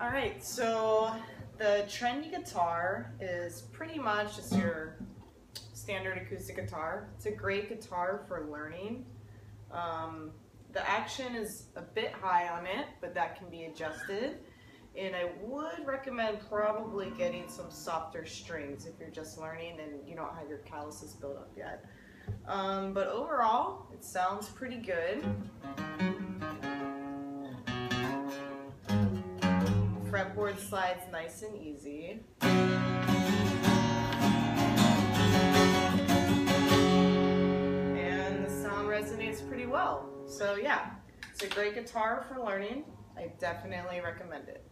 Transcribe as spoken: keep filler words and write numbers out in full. All right, so the Trendy guitar is pretty much just your standard acoustic guitar. It's a great guitar for learning. Um, the action is a bit high on it, but that can be adjusted. And I would recommend probably getting some softer strings if you're just learning and you don't have your calluses built up yet. Um, but overall, it sounds pretty good. Fretboard slides nice and easy. And the sound resonates pretty well. So yeah, it's a great guitar for learning. I definitely recommend it.